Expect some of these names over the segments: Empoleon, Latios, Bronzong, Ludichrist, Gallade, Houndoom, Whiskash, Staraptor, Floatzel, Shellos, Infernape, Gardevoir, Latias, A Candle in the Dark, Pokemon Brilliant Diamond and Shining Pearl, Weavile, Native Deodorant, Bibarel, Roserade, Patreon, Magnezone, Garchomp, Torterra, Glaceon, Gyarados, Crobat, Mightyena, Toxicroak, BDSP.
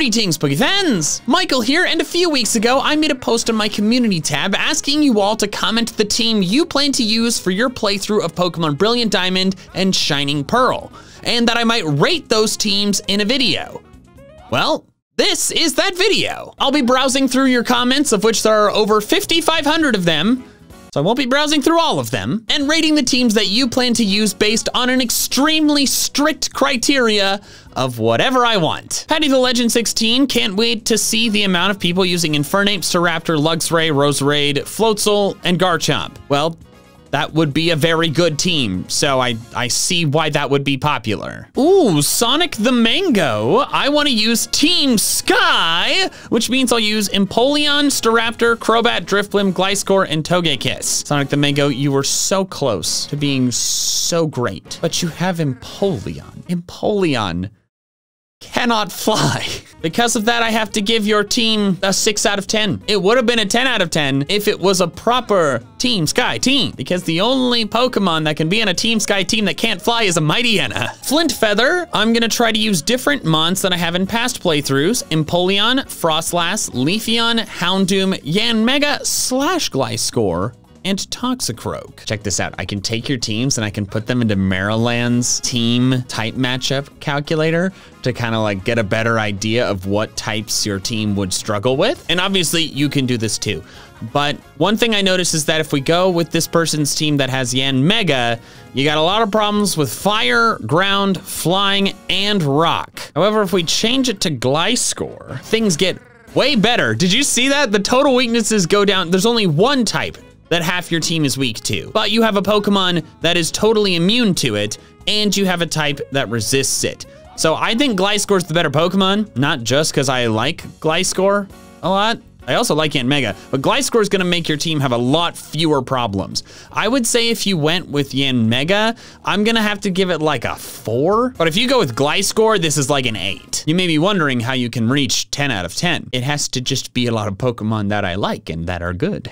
Greetings, Pokefans! Michael here, and a few weeks ago, I made a post on my community tab asking you all to comment the team you plan to use for your playthrough of Pokemon Brilliant Diamond and Shining Pearl, and that I might rate those teams in a video. Well, this is that video. I'll be browsing through your comments, of which there are over 5,500 of them, so I won't be browsing through all of them, and rating the teams that you plan to use based on an extremely strict criteria of whatever I want. Patty the Legend 16 can't wait to see the amount of people using Infernape, Staraptor, Luxray, Roserade, Floatzel, and Garchomp. Well, that would be a very good team, so I see why that would be popular. Ooh, Sonic the Mango. I wanna use Team Sky, which means I'll use Empoleon, Staraptor, Crobat, Drifblim, Gliscor, and Togekiss. Sonic the Mango, you were so close to being so great, but you have Empoleon. Empoleon cannot fly. Because of that, I have to give your team a 6 out of 10. It would have been a 10 out of 10 if it was a proper Team Sky team, because the only Pokemon that can be in a Team Sky team that can't fly is a Mightyena. Flint Feather, I'm gonna try to use different Mons than I have in past playthroughs. Empoleon, Froslass, Leafeon, Houndoom, Yanmega, / Gliscor, and Toxicroak. Check this out, I can take your teams and I can put them into Maryland's team type matchup calculator to kind of like get a better idea of what types your team would struggle with. And obviously you can do this too. But one thing I noticed is that if we go with this person's team that has Yanmega, you got a lot of problems with fire, ground, flying, and rock. However, if we change it to Gliscor, things get way better. Did you see that? The total weaknesses go down. There's only one type that half your team is weak to, but you have a Pokemon that is totally immune to it, and you have a type that resists it. So I think Gliscor's the better Pokemon, not just because I like Gliscor a lot. I also like Yanmega, but Gliscor's gonna make your team have a lot fewer problems. I would say if you went with Yanmega, I'm gonna have to give it like a 4, but if you go with Gliscor, this is like an 8. You may be wondering how you can reach 10 out of 10. It has to just be a lot of Pokemon that I like and that are good.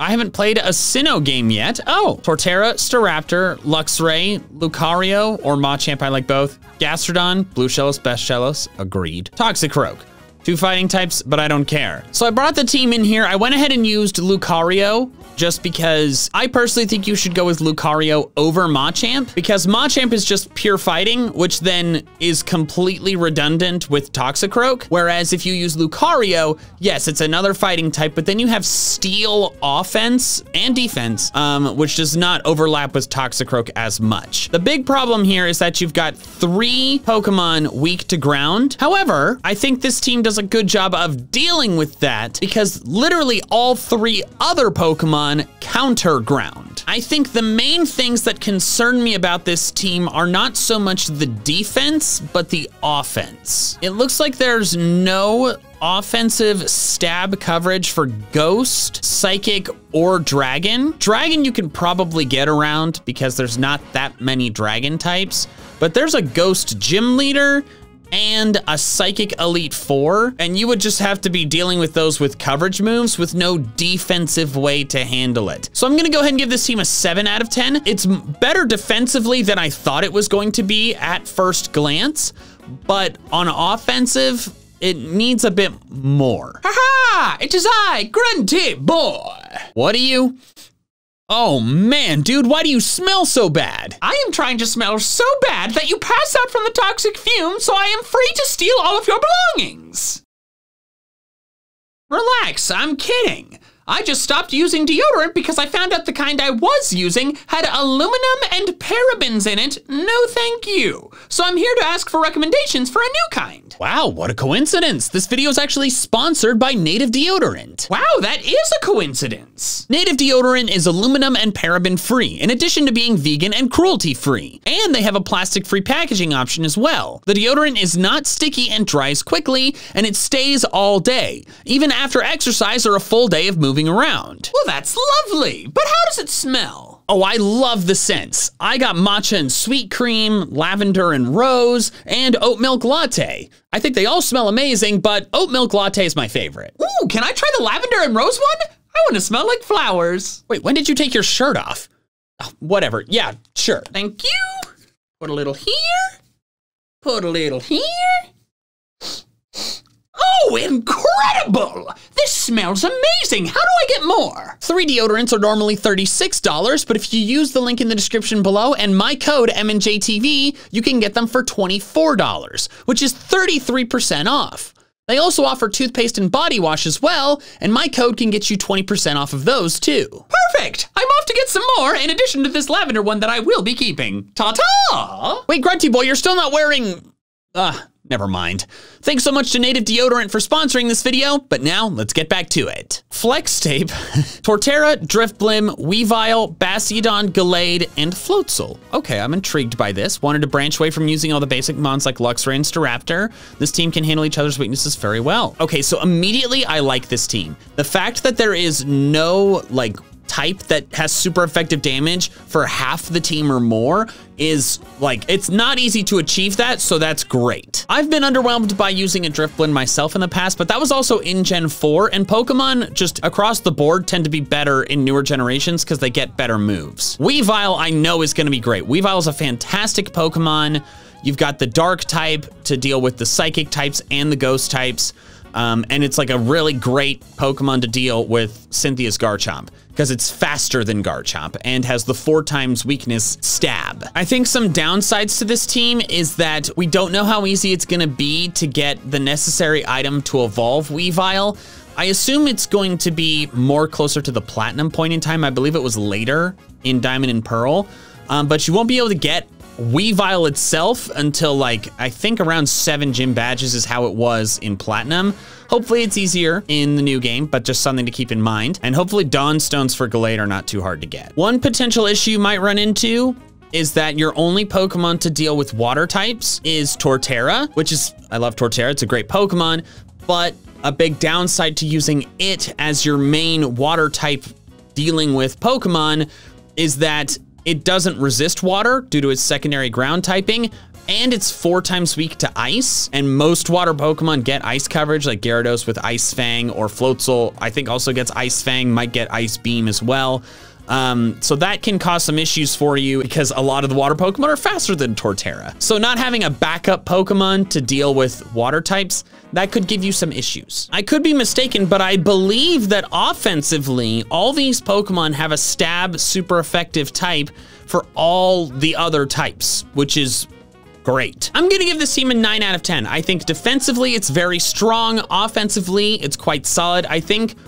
I haven't played a Sinnoh game yet. Oh, Torterra, Staraptor, Luxray, Lucario, or Machamp, I like both. Gastrodon, Blue Shellos, Best Shellos, agreed. Toxicroak. 2 fighting types, but I don't care. So I brought the team in here. I went ahead and used Lucario just because I personally think you should go with Lucario over Machamp, because Machamp is just pure fighting, which then is completely redundant with Toxicroak. Whereas if you use Lucario, yes, it's another fighting type, but then you have steel offense and defense, which does not overlap with Toxicroak as much. The big problem here is that you've got 3 Pokemon weak to ground. However, I think this team does a good job of dealing with that because literally all 3 other Pokemon counter ground. I think the main things that concern me about this team are not so much the defense, but the offense. It looks like there's no offensive stab coverage for Ghost, Psychic, or Dragon. Dragon you can probably get around because there's not that many Dragon types, but there's a Ghost Gym Leader and a Psychic Elite 4, and you would just have to be dealing with those with coverage moves with no defensive way to handle it. So I'm gonna go ahead and give this team a 7 out of 10. It's better defensively than I thought it was going to be at first glance, but on offensive, it needs a bit more. Ha-ha! It is I, Grunty Boy! What are you? Oh man, dude, why do you smell so bad? I am trying to smell so bad that you pass out from the toxic fume, so I am free to steal all of your belongings. Relax, I'm kidding. I just stopped using deodorant because I found out the kind I was using had aluminum and parabens in it. No thank you. So I'm here to ask for recommendations for a new kind. Wow, what a coincidence. This video is actually sponsored by Native Deodorant. Wow, that is a coincidence. Native Deodorant is aluminum and paraben free, in addition to being vegan and cruelty free. And they have a plastic free packaging option as well. The deodorant is not sticky and dries quickly, and it stays all day, even after exercise or a full day of moving around. Well, that's lovely, but how does it smell? Oh, I love the scents. I got matcha and sweet cream, lavender and rose, and oat milk latte. I think they all smell amazing, but oat milk latte is my favorite. Ooh, can I try the lavender and rose one? I want to smell like flowers. Wait, when did you take your shirt off? Oh, whatever, yeah, sure. Thank you. Put a little here, put a little here. Oh, incredible! This smells amazing! How do I get more? 3 deodorants are normally $36, but if you use the link in the description below and my code MNJTV, you can get them for $24, which is 33% off. They also offer toothpaste and body wash as well, and my code can get you 20% off of those too. Perfect! I'm off to get some more in addition to this lavender one that I will be keeping. Ta-ta! Wait, Grunty Boy, you're still not wearing... never mind. Thanks so much to Native Deodorant for sponsoring this video, but now let's get back to it. Flex Tape, Torterra, Drifblim, Weavile, Bastiodon, Gallade, and Floatzel. Okay, I'm intrigued by this. Wanted to branch away from using all the basic mons like Luxray and Staraptor. This team can handle each other's weaknesses very well. Okay, so immediately I like this team. The fact that there is no, like, type that has super effective damage for half the team or more is like, it's not easy to achieve that, so that's great. I've been underwhelmed by using a Drifblim myself in the past, but that was also in Gen 4, and Pokemon just across the board tend to be better in newer generations because they get better moves. Weavile I know is gonna be great. Weavile is a fantastic Pokemon. You've got the dark type to deal with the psychic types and the ghost types. And it's like a really great Pokemon to deal with Cynthia's Garchomp because it's faster than Garchomp and has the 4x weakness stab. I think some downsides to this team is that we don't know how easy it's gonna be to get the necessary item to evolve Weavile. I assume it's going to be more closer to the platinum point in time. I believe it was later in Diamond and Pearl, but you won't be able to get Weavile itself until like, I think around 7 gym badges is how it was in Platinum. Hopefully it's easier in the new game, but just something to keep in mind. And hopefully Dawn Stones for Gallade are not too hard to get. One potential issue you might run into is that your only Pokemon to deal with water types is Torterra, which is, I love Torterra, it's a great Pokemon, but a big downside to using it as your main water type dealing with Pokemon is that it doesn't resist water due to its secondary ground typing, and it's 4x weak to ice, and most water Pokemon get ice coverage, like Gyarados with Ice Fang, or Floatzel, I think also gets Ice Fang, might get Ice Beam as well. So that can cause some issues for you because a lot of the water Pokemon are faster than Torterra. So not having a backup Pokemon to deal with water types, that could give you some issues. I could be mistaken, but I believe that offensively, all these Pokemon have a stab super effective type for all the other types, which is great. I'm gonna give this team a 9 out of 10. I think defensively, it's very strong. Offensively, it's quite solid. I think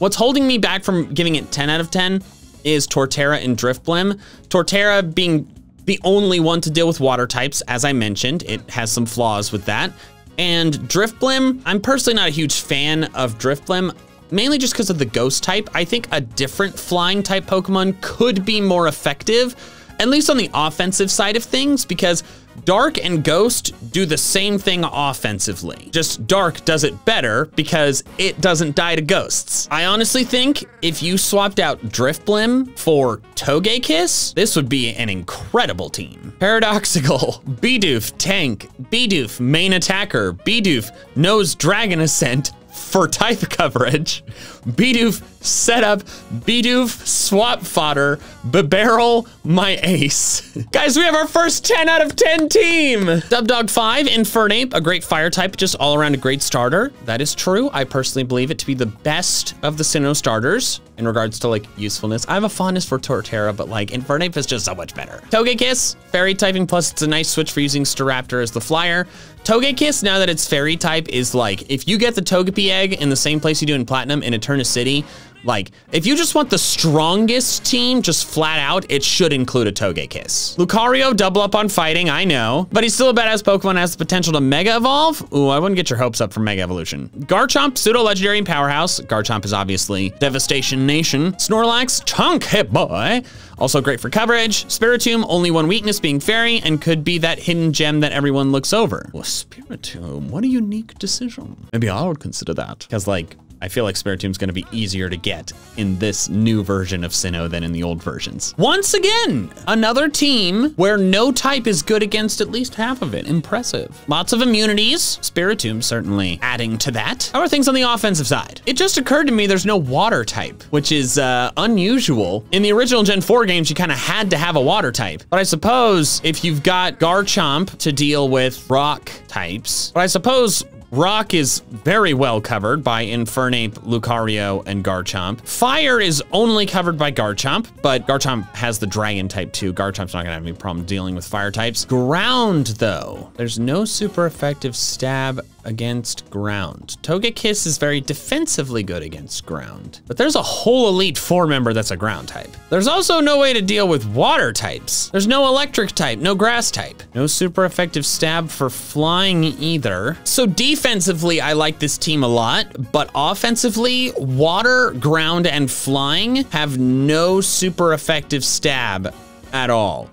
what's holding me back from giving it 10 out of 10 is Torterra and Drifblim. Torterra being the only one to deal with water types, as I mentioned, it has some flaws with that. And Drifblim, I'm personally not a huge fan of Drifblim, mainly just because of the ghost type. I think a different flying type Pokemon could be more effective, at least on the offensive side of things, because Dark and Ghost do the same thing offensively. Just Dark does it better because it doesn't die to ghosts. I honestly think if you swapped out Drifblim for Togekiss, this would be an incredible team. Paradoxical, Bidoof Tank, Bidoof Main Attacker, Bidoof Knows Dragon Ascent for type coverage, Bidoof Setup, Bidoof Swap Fodder, Bibarel My Ace. Guys, we have our first 10 out of 10 team. Dubdog 5, Infernape, a great fire type, just all around a great starter. That is true. I personally believe it to be the best of the Sinnoh starters in regards to like usefulness. I have a fondness for Torterra, but like Infernape is just so much better. Togekiss, fairy typing, plus it's a nice switch for using Staraptor as the flyer. Togekiss, now that it's fairy type, is like, if you get the Togepi egg in the same place you do in Platinum in Eterna City, like, if you just want the strongest team, just flat out, it should include a Togekiss. Lucario, double up on fighting, I know. But he's still a badass Pokemon, has the potential to Mega Evolve. Ooh, I wouldn't get your hopes up for Mega Evolution. Garchomp, pseudo-legendary and powerhouse. Garchomp is obviously Devastation Nation. Snorlax, chunk hit boy. Also great for coverage. Spiritomb, only one weakness being fairy, and could be that hidden gem that everyone looks over. Well, Spiritomb, what a unique decision. Maybe I would consider that, because like, I feel like Spiritomb's gonna be easier to get in this new version of Sinnoh than in the old versions. Once again, another team where no type is good against at least half of it. Impressive. Lots of immunities. Spiritomb certainly adding to that. How are things on the offensive side? It just occurred to me there's no water type, which is unusual. In the original Gen 4 games, you kind of had to have a water type. But I suppose if you've got Garchomp to deal with rock types, but I suppose Rock is very well covered by Infernape, Lucario, and Garchomp. Fire is only covered by Garchomp, but Garchomp has the Dragon type too. Garchomp's not gonna have any problem dealing with fire types. Ground, though. There's no super effective stab against ground. Togekiss is very defensively good against ground, but there's a whole Elite Four member that's a ground type. There's also no way to deal with water types. There's no electric type, no grass type. No super effective stab for flying either. So defensively, I like this team a lot, but offensively, water, ground, and flying have no super effective stab at all.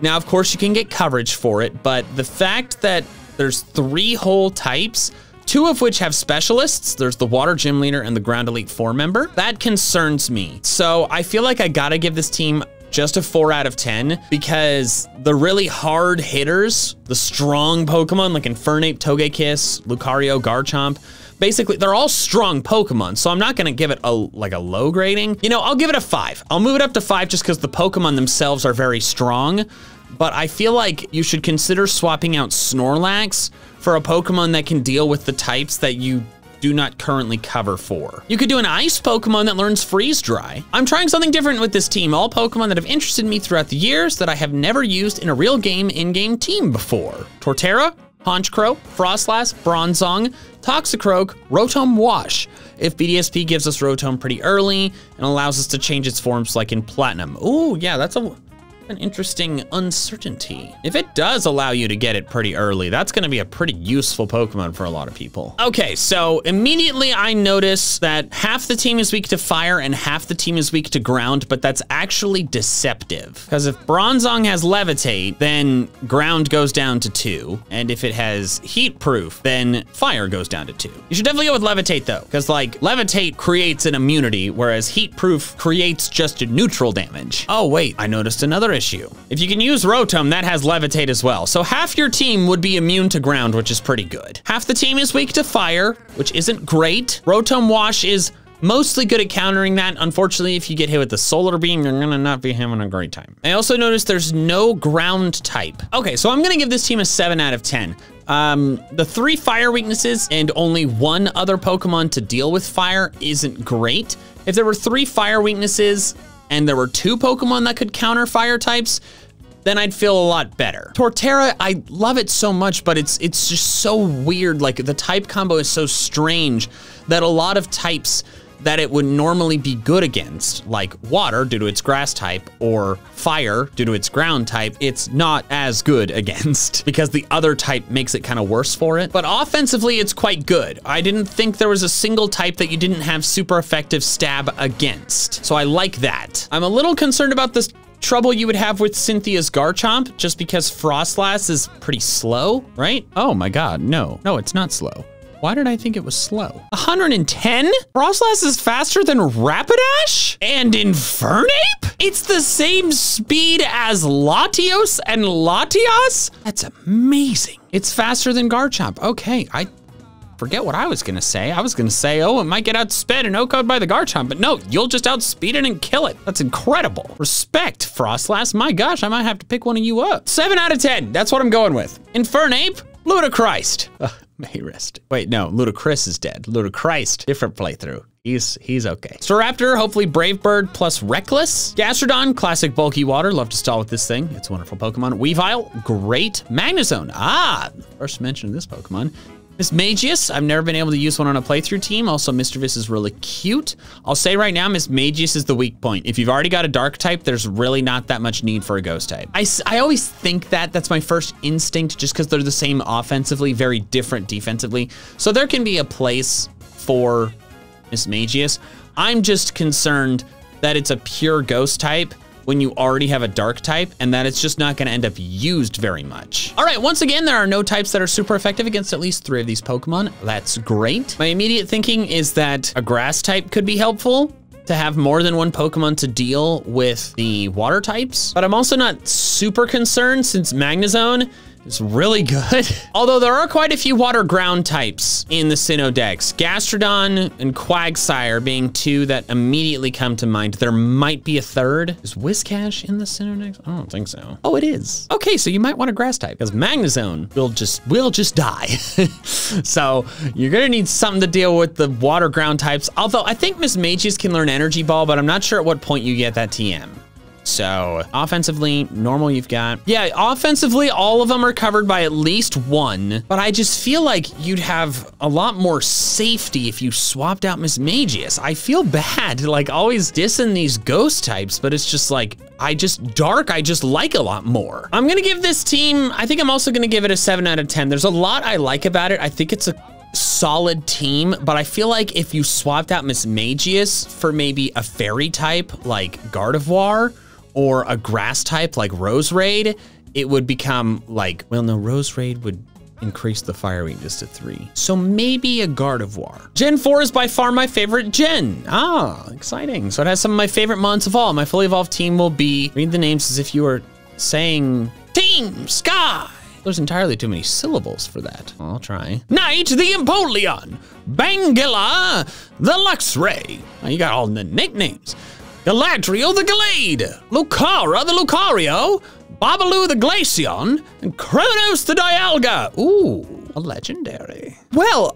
Now, of course, you can get coverage for it, but the fact that there's three whole types, two of which have specialists. There's the Water Gym Leader and the Ground Elite Four member. That concerns me. So I feel like I gotta give this team just a 4 out of 10 because the really hard hitters, the strong Pokemon like Infernape, Togekiss, Lucario, Garchomp, basically, they're all strong Pokemon, so I'm not gonna give it a low grading. You know, I'll give it a 5. I'll move it up to 5 just because the Pokemon themselves are very strong. But I feel like you should consider swapping out Snorlax for a Pokemon that can deal with the types that you do not currently cover for. You could do an ice Pokemon that learns Freeze Dry. I'm trying something different with this team. All Pokemon that have interested me throughout the years that I have never used in a real game in-game team before. Torterra, Honchkrow, Froslass, Bronzong, Toxicroak, Rotom Wash. If BDSP gives us Rotom pretty early and allows us to change its forms like in Platinum. Ooh, yeah, that's an interesting uncertainty. If it does allow you to get it pretty early, that's gonna be a pretty useful Pokemon for a lot of people. Okay, so immediately I notice that half the team is weak to fire and half the team is weak to ground, but that's actually deceptive. Because if Bronzong has Levitate, then ground goes down to 2. And if it has Heat Proof, then fire goes down to 2. You should definitely go with Levitate though, because like Levitate creates an immunity, whereas Heat Proof creates just a neutral damage. Oh wait, I noticed another issue. If you can use Rotom, that has Levitate as well. So half your team would be immune to ground, which is pretty good. Half the team is weak to fire, which isn't great. Rotom Wash is mostly good at countering that. Unfortunately, if you get hit with the Solar Beam, you're gonna not be having a great time. I also noticed there's no ground type. Okay, so I'm gonna give this team a 7 out of 10. The 3 fire weaknesses and only 1 other Pokemon to deal with fire isn't great. If there were 3 fire weaknesses, and there were 2 Pokemon that could counter fire types, then I'd feel a lot better. Torterra, I love it so much, but it's just so weird. Like the type combo is so strange that a lot of types that it would normally be good against, like water due to its grass type or fire due to its ground type, it's not as good against because the other type makes it kind of worse for it. But offensively, it's quite good. I didn't think there was a single type that you didn't have super effective stab against. So I like that. I'm a little concerned about this trouble you would have with Cynthia's Garchomp just because Froslass is pretty slow, right? Oh my God, no. No, it's not slow. Why did I think it was slow? 110? Froslass is faster than Rapidash? And Infernape? It's the same speed as Latios and Latias? That's amazing. It's faster than Garchomp. Okay, I forget what I was gonna say. I was gonna say, oh, it might get outsped and OHKO'd by the Garchomp, but no, you'll just outspeed it and kill it. That's incredible. Respect, Froslass. My gosh, I might have to pick one of you up. 7 out of 10, that's what I'm going with. Infernape, Ludichrist. May rest. Wait, no, Ludicrous is dead. Ludichrist, different playthrough. He's okay. Staraptor, hopefully Brave Bird plus Reckless. Gastrodon, classic bulky water. Love to stall with this thing. It's a wonderful Pokemon. Weavile, great. Magnezone, first mention of this Pokemon. Mismagius, I've never been able to use one on a playthrough team. Also, Mischievous is really cute. I'll say right now, Mismagius is the weak point. If you've already got a dark type, there's really not that much need for a ghost type. I always think that's my first instinct just because they're the same offensively, very different defensively. So there can be a place for Mismagius. I'm just concerned that it's a pure ghost type when you already have a dark type and that it's just not gonna end up used very much. All right, once again, there are no types that are super effective against at least 3 of these Pokemon. That's great. My immediate thinking is that a grass type could be helpful to have more than 1 Pokemon to deal with the water types, but I'm also not super concerned since Magnezone is really good. Although there are quite a few water ground types in the Sinnoh decks. Gastrodon and Quagsire being two that immediately come to mind. There might be a third. Is Whiskash in the Sinnoh decks? I don't think so. Oh, it is. Okay, so you might want a grass type because Magnezone will just die. So you're gonna need something to deal with the water ground types. Although I think Mismagius can learn Energy Ball, but I'm not sure at what point you get that TM. So offensively, normal you've got. Yeah, offensively, all of them are covered by at least one, but I just feel like you'd have a lot more safety if you swapped out Mismagius. I feel bad, like always dissing these ghost types, but it's just like, I just like a lot more. I'm gonna give this team, I think I'm also gonna give it a 7 out of 10. There's a lot I like about it. I think it's a solid team, but I feel like if you swapped out Mismagius for maybe a fairy type like Gardevoir, or a grass type like Roserade, it would become like, well, no, Roserade would increase the fire weakness to 3. So maybe a Gardevoir. Gen 4 is by far my favorite gen. Ah, exciting. So it has some of my favorite mons of all. My fully evolved team will be, read the names as if you were saying Team Sky. There's entirely too many syllables for that. I'll try. Knight, the Empoleon. Bangilla, the Luxray. Oh, you got all the nicknames. Galadriel the Gallade, Lucara the Lucario, Babalu the Glaceon, and Kronos the Dialga. Ooh, a legendary. Well,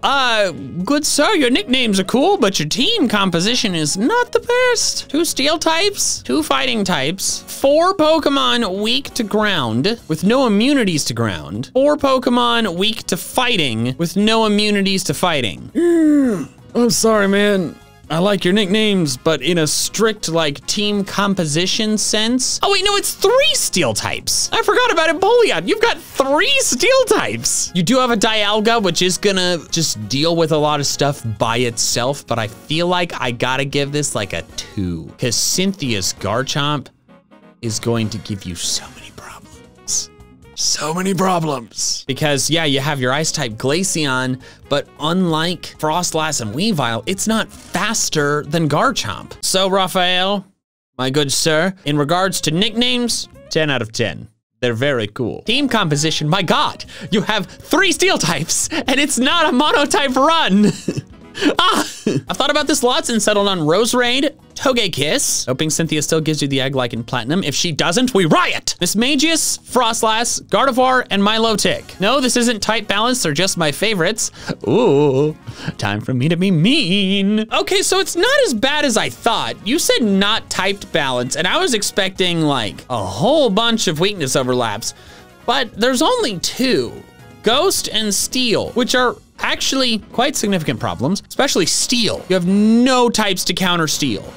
good sir, your nicknames are cool, but your team composition is not the best. 2 steel types, 2 fighting types, 4 Pokemon weak to ground with no immunities to ground, 4 Pokemon weak to fighting with no immunities to fighting. I'm sorry, man. I like your nicknames, but in a strict, like, team composition sense. Oh wait, no, it's 3 steel types. I forgot about Empoleon. You've got 3 steel types. You do have a Dialga, which is gonna just deal with a lot of stuff by itself, but I feel like I gotta give this like a 2, because Cynthia's Garchomp is going to give you so many problems. So many problems. Because yeah, you have your ice type Glaceon, but unlike Froslass and Weavile, it's not faster than Garchomp. So Raphael, my good sir, in regards to nicknames, 10 out of 10. They're very cool. Team composition, my God, you have 3 steel types and it's not a monotype run. I've thought about this lots and settled on Roserade, Togekiss, hoping Cynthia still gives you the egg like in Platinum. If she doesn't, we riot! Mismagius, Froslass, Gardevoir, and Milotic. No, this isn't type balance, they're just my favorites. Ooh, time for me to be mean. Okay, so it's not as bad as I thought. You said not typed balance, and I was expecting like a whole bunch of weakness overlaps, but there's only 2, Ghost and Steel, which are actually quite significant problems, especially steel. You have no types to counter steel.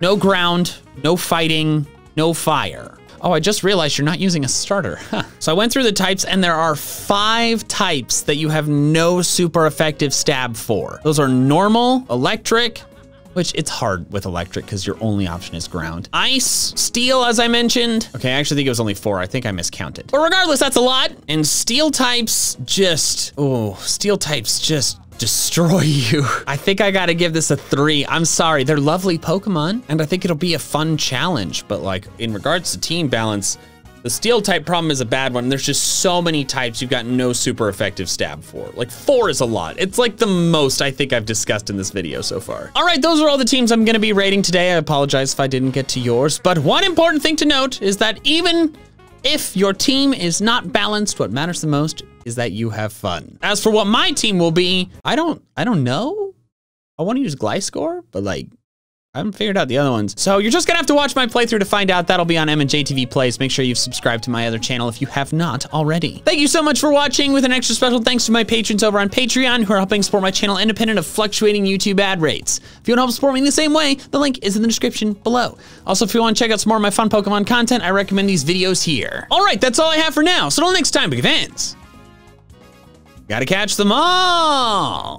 No ground, no fighting, no fire. Oh, I just realized you're not using a starter. Huh. So I went through the types and there are 5 types that you have no super effective stab for. Those are normal, electric, which it's hard with electric because your only option is ground. Ice, steel, as I mentioned. Okay, I actually think it was only 4. I think I miscounted. But regardless, that's a lot. And steel types just, oh, steel types just destroy you. I think I gotta give this a 3. I'm sorry, they're lovely Pokemon. And I think it'll be a fun challenge. But like in regards to team balance, the steel type problem is a bad one. There's just so many types you've got no super effective stab for. Like 4 is a lot. It's like the most I think I've discussed in this video so far. All right, those are all the teams I'm gonna be rating today. I apologize if I didn't get to yours, but one important thing to note is that even if your team is not balanced, what matters the most is that you have fun. As for what my team will be, I don't know. I wanna use Gliscor, but like, I haven't figured out the other ones. So you're just gonna have to watch my playthrough to find out. That'll be on M&JTV Plays. Make sure you've subscribed to my other channel if you have not already. Thank you so much for watching, with an extra special thanks to my patrons over on Patreon who are helping support my channel independent of fluctuating YouTube ad rates. If you wanna help support me in the same way, the link is in the description below. Also, if you wanna check out some more of my fun Pokemon content, I recommend these videos here. All right, that's all I have for now. So until next time, big fans, gotta catch them all.